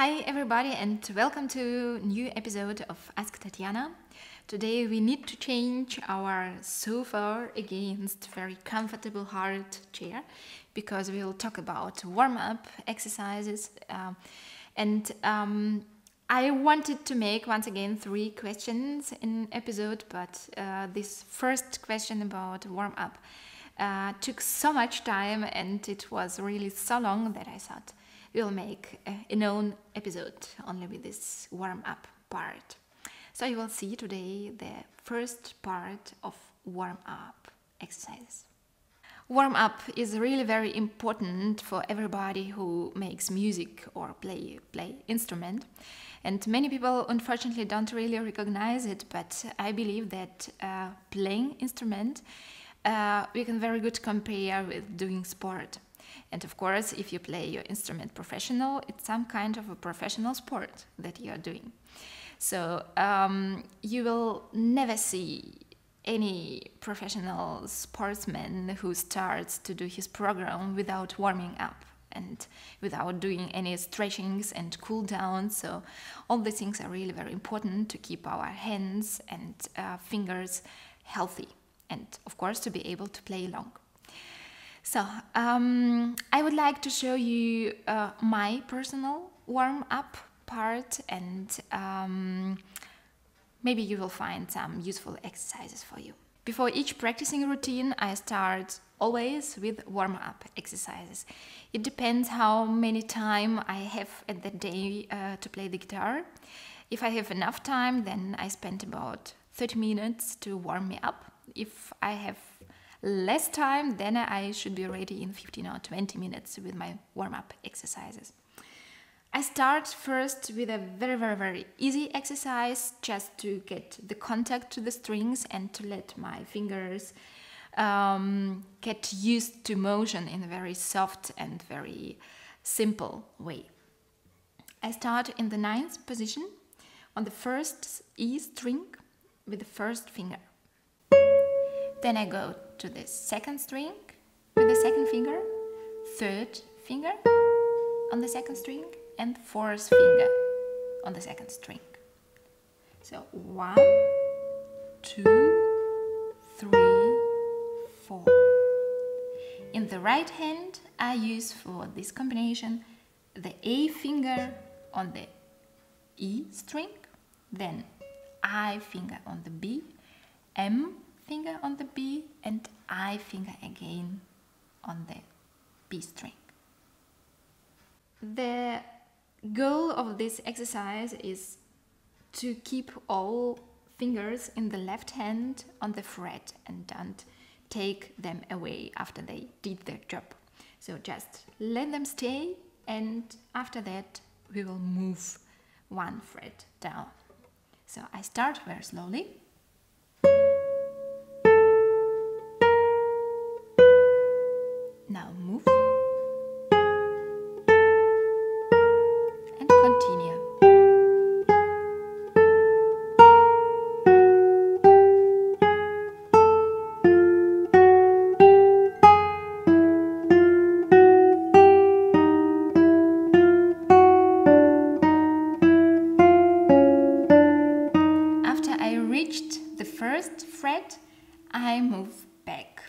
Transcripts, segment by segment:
Hi everybody and welcome to new episode of Ask Tatiana. Today we need to change our sofa against very comfortable hard chair because we'll talk about warm-up exercises I wanted to make once again 3 questions in episode, but this first question about warm-up took so much time and it was really so long that I thought we'll make a own episode only with this warm-up part. So you will see today the first part of warm-up exercises. Warm-up is really very important for everybody who makes music or play instrument. And many people unfortunately don't really recognize it, but I believe that playing instrument we can very good compare with doing sport. And of course, if you play your instrument professional, it's some kind of a professional sport that you are doing. So you will never see any professional sportsman who starts to do his program without warming up and without doing any stretchings and cool downs. So all these things are really very important to keep our hands and fingers healthy and of course to be able to play long. So, I would like to show you my personal warm-up part and maybe you will find some useful exercises for you. Before each practicing routine, I start always with warm-up exercises. It depends how many time I have at the day to play the guitar. If I have enough time, then I spend about 30 minutes to warm me up. If I have less time, then I should be ready in 15 or 20 minutes with my warm-up exercises. I start first with a very easy exercise just to get the contact to the strings and to let my fingers get used to motion in a very soft and very simple way. I start in the 9th position on the first E string with the first finger. Then I go to the 2nd string with the 2nd finger, 3rd finger on the 2nd string, and 4th finger on the 2nd string. So 1, 2, 3, 4. In the right hand, I use for this combination the A finger on the E string, then I finger on the B, M finger on the B and I finger again on the B string. The goal of this exercise is to keep all fingers in the left hand on the fret and don't take them away after they did their job. So just let them stay and after that we will move one fret down. So I start very slowly. Now move and continue. After I reached the first fret, I move back.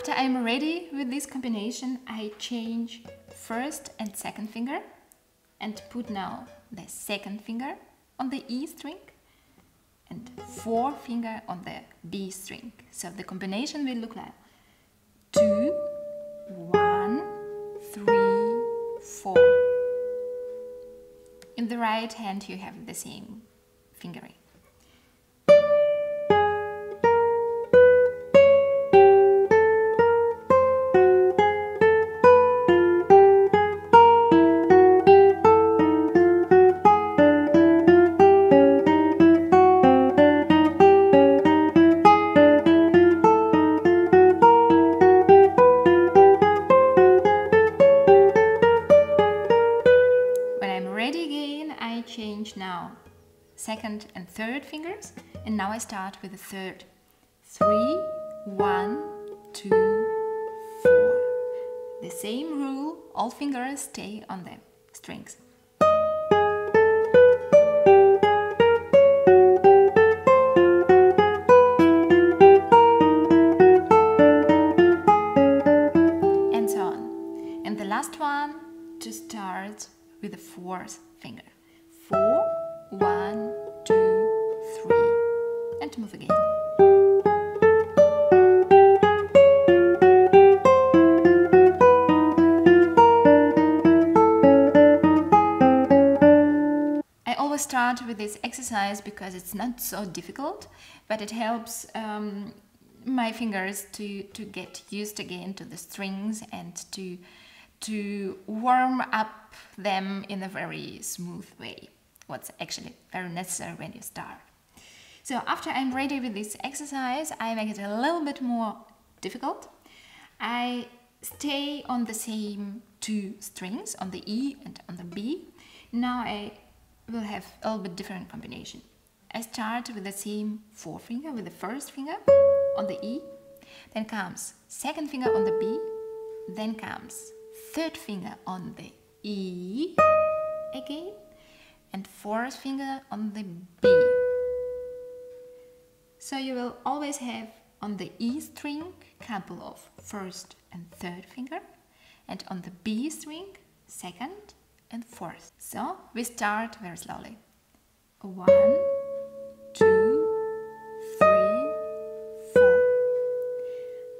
After I'm ready with this combination, I change first and second finger and put now the second finger on the E string and 4th finger on the B string. So the combination will look like 2, 1, 3, 4. In the right hand you have the same fingering. Ready again. again I change now second and third fingers, and now I start with the third. 3, 1, 2, 4. The same rule, all fingers stay on the strings. And so on. And the last one to start with the fourth finger. 4, 1, 2, 3. And move again. Start with this exercise because it's not so difficult, but it helps my fingers to get used again to the strings and to warm up them in a very smooth way, what's actually very necessary when you start. So after I'm ready with this exercise, I make it a little bit more difficult. I stay on the same two strings, on the E and on the B. Now I will have a little bit different combination. I start with the same forefinger, with the first finger on the E, then comes second finger on the B, then comes third finger on the E again, and fourth finger on the B. So you will always have on the E string a couple of first and third finger, and on the B string second and fourth. So we start very slowly. 1, 2, 3, 4.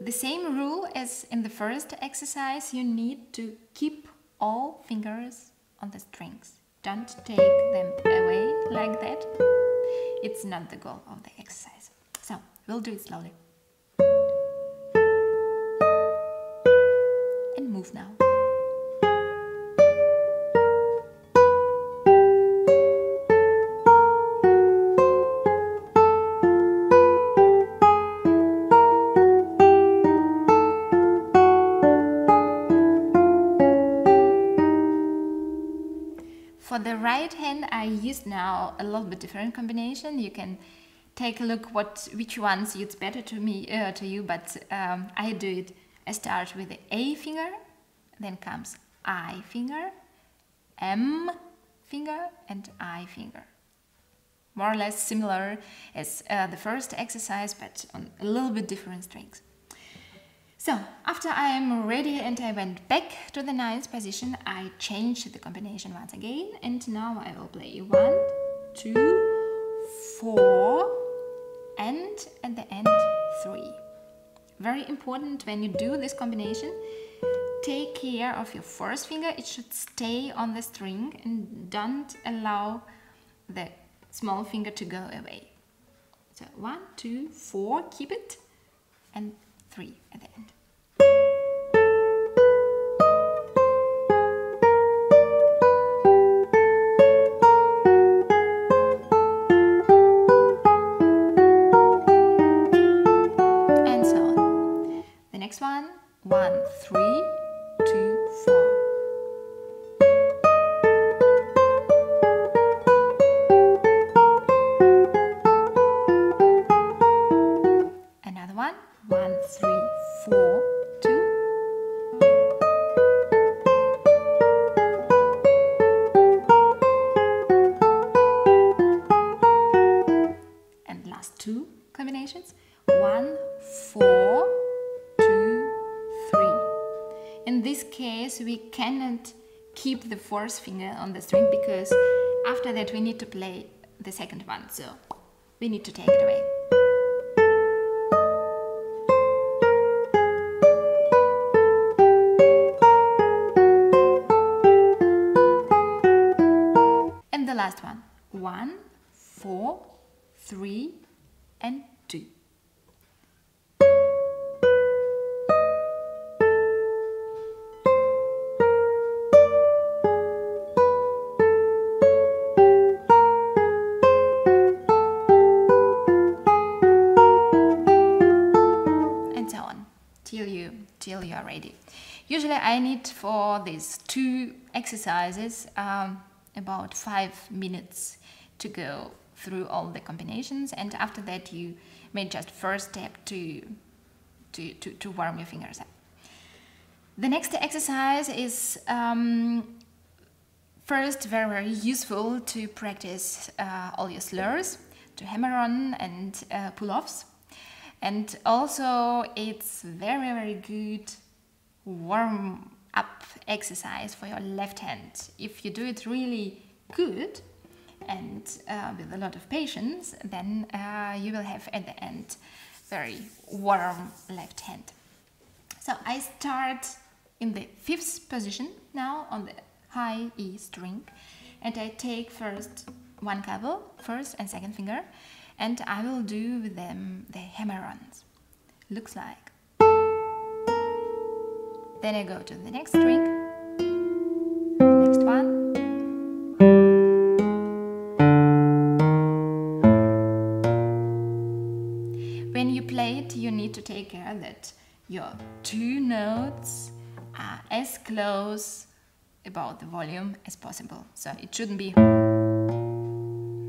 The same rule as in the first exercise, you need to keep all fingers on the strings. Don't take them away like that. It's not the goal of the exercise. So we'll do it slowly. And move now. For the right hand, I use now a little bit different combination. You can take a look which one suits better to you, but I do it. I start with the A finger, then comes I finger, M finger, and I finger. More or less similar as the first exercise, but on a little bit different strings. So, after I am ready and I went back to the ninth position, I changed the combination once again, and now I will play 1, 2, 4, and at the end 3. Very important when you do this combination, take care of your first finger, it should stay on the string and don't allow the small finger to go away. So 1, 2, 4, keep it, and 3 at the end. And so on. The next one, 1, 3, 2, 4. Another one, 1, 3, 4, 2. And last two combinations, 1, 4, 2, 3. In this case, we cannot keep the fourth finger on the string because after that we need to play the second one, so we need to take it away. Last one, 1, 4, 3, and 2. And so on, till you are ready. Usually I need for these two exercises about 5 minutes to go through all the combinations, and after that you made just first step to warm your fingers up. The next exercise is first very useful to practice all your slurs, to hammer on and pull-offs, and also it's very good warm up exercise for your left hand. If you do it really good and with a lot of patience, then you will have at the end very warm left hand. So I start in the fifth position now on the high E string, and I take first one couple, first and second finger, and I will do with them the hammer-ons. Looks like. Then I go to the next string, next one. When you play it, you need to take care that your two notes are as close about the volume as possible. So it shouldn't be,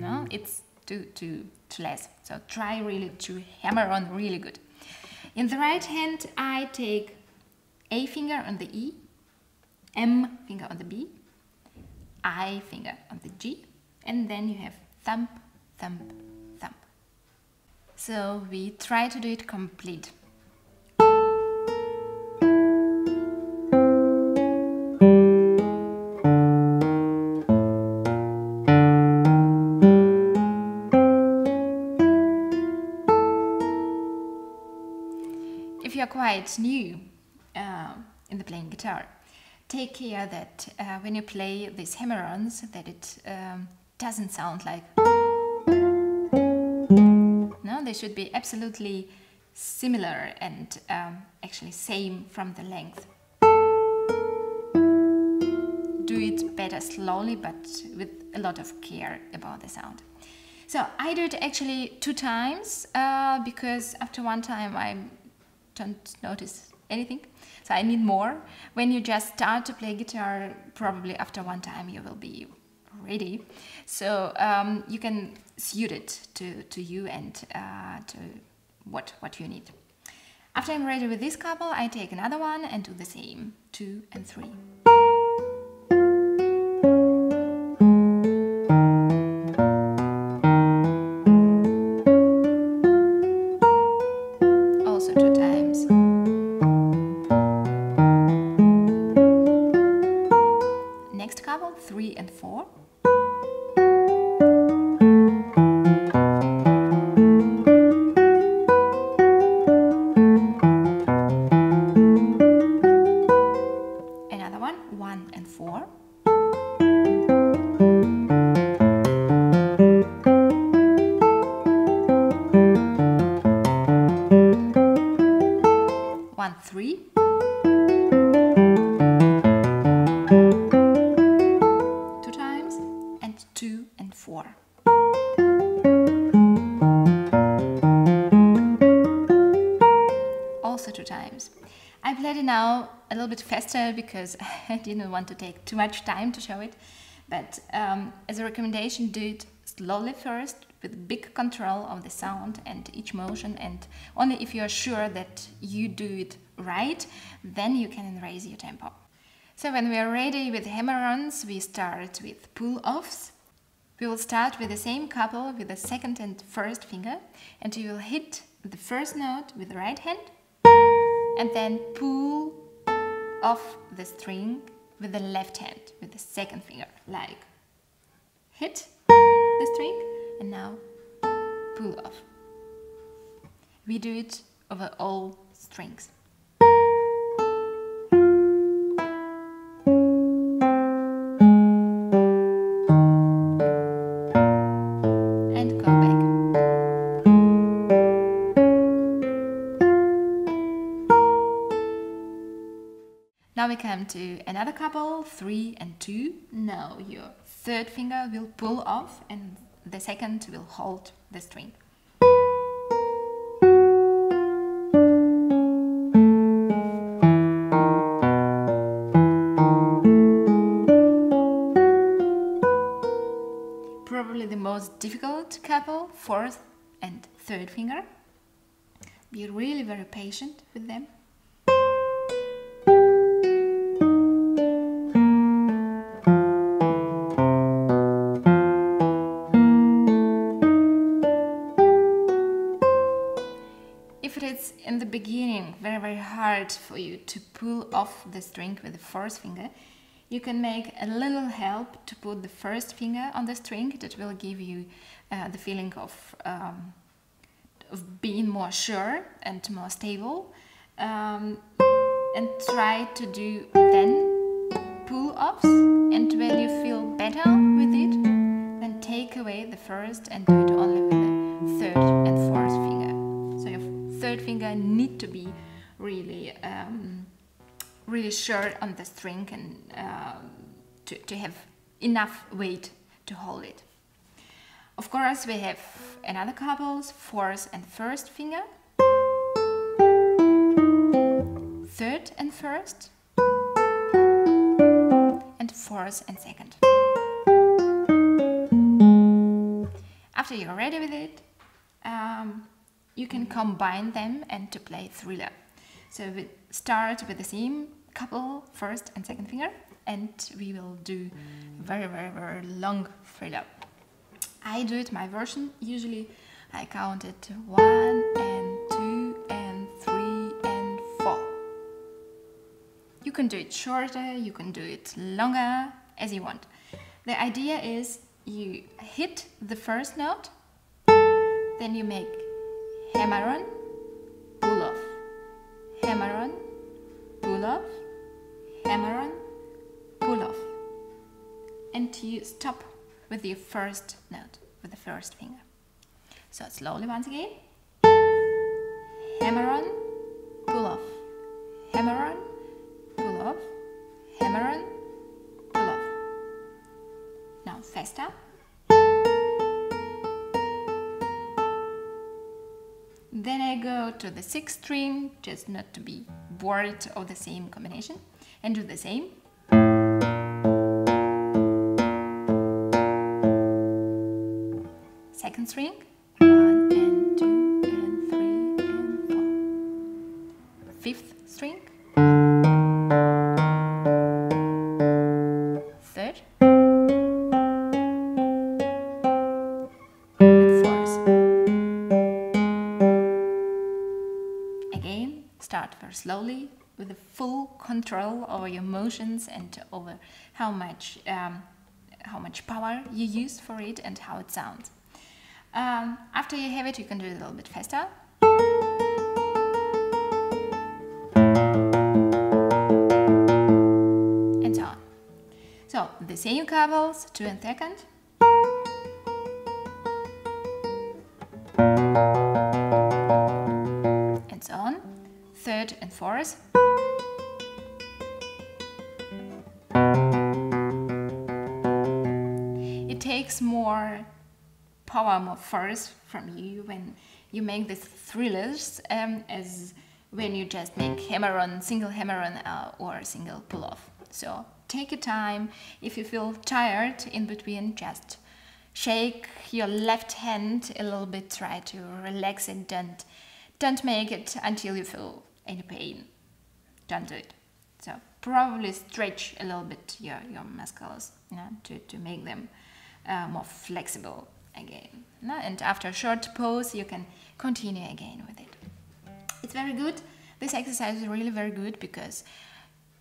no, it's too less. So try really to hammer on really good. In the right hand, I take A finger on the E, M finger on the B, I finger on the G, and then you have thump, thump, thump. So we try to do it complete. Quite new in the playing guitar, take care that when you play these hammer-ons that it doesn't sound like. No, they should be absolutely similar and actually same from the length. Do it better slowly but with a lot of care about the sound. So I do it actually 2 times because after 1 time I'm don't notice anything, so I need more. When you just start to play guitar, probably after 1 time you will be ready, so you can suit it to you and to what you need. After I'm ready with this couple, I take another one and do the same, 2 and 3. Faster because I didn't want to take too much time to show it, but as a recommendation, do it slowly first with big control of the sound and each motion, and only if you are sure that you do it right, then you can raise your tempo. So when we are ready with hammer-ons, we start with pull-offs. We will start with the same couple with the second and first finger, and you will hit the first note with the right hand and then pull off the string with the left hand, with the second finger, like hit the string and now pull off. We do it over all strings. Now we come to another couple, 3 and 2. Now your third finger will pull off and the second will hold the string. probably the most difficult to couple, fourth and third finger. Be really very patient with them. If it's in the beginning very hard for you to pull off the string with the fourth finger, you can make a little help to put the first finger on the string. That will give you the feeling of being more sure and more stable, and try to do then pull-ups, and when you feel better with it, then take away the first and do it only with the third and fourth finger. So your third finger need to be really really sure on the string and to have enough weight to hold it. Of course, we have another couples, fourth and first finger, third and first, and fourth and second. After you're ready with it, you can combine them and to play Thriller. So we start with the same couple, first and second finger, and we will do very long Thriller. I do it my version. Usually I count it to 1 and 2 and 3 and 4. You can do it shorter, you can do it longer, as you want. The idea is you hit the first note, then you make hammer on, pull off, hammer on, pull off, hammer on, pull off, and you stop with your first note, with the first finger. So slowly once again, hammer on, pull off, hammer on, pull off, hammer on, pull off. Now faster. Then I go to the sixth string, just not to be bored of the same combination, and do the same. Second string, 1 and 2 and 3 and 4. Fifth string, third, and fourth. Again, start very slowly with the full control over your motions and over how much power you use for it and how it sounds. After you have it, you can do it a little bit faster. And so on. So, the same couples, 2 and 3rd. And so on. 3rd and 4th. It takes more power, more force from you when you make these thrillers as when you just make hammer-on, single hammer-on or single pull-off. So take your time. If you feel tired in between, just shake your left hand a little bit, try to relax it, don't make it until you feel any pain. Don't do it. So probably stretch a little bit your muscles, you know, to make them more flexible again. And after a short pause, you can continue again with it. It's very good. This exercise is really very good because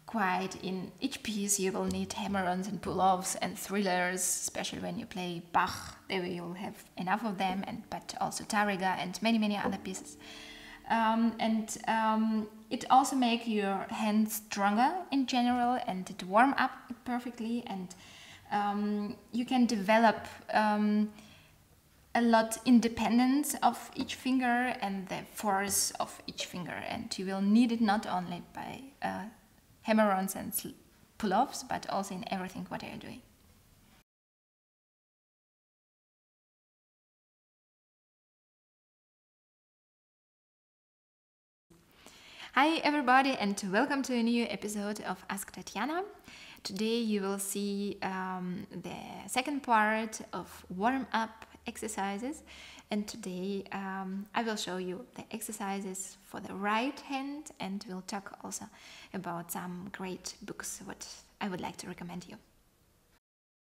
quite in each piece you will need hammer-ons and pull-offs and thrillers, especially when you play Bach. There you will have enough of them, but also tariga and many other pieces. It also makes your hands stronger in general, and it warms up perfectly, and you can develop a lot independence of each finger and the force of each finger, and you will need it not only by hammer-ons and pull-offs, but also in everything what you're doing. Hi everybody, and welcome to a new episode of Ask Tatiana. Today you will see the second part of warm-up exercises, and today I will show you the exercises for the right hand, and we'll talk also about some great books what I would like to recommend you.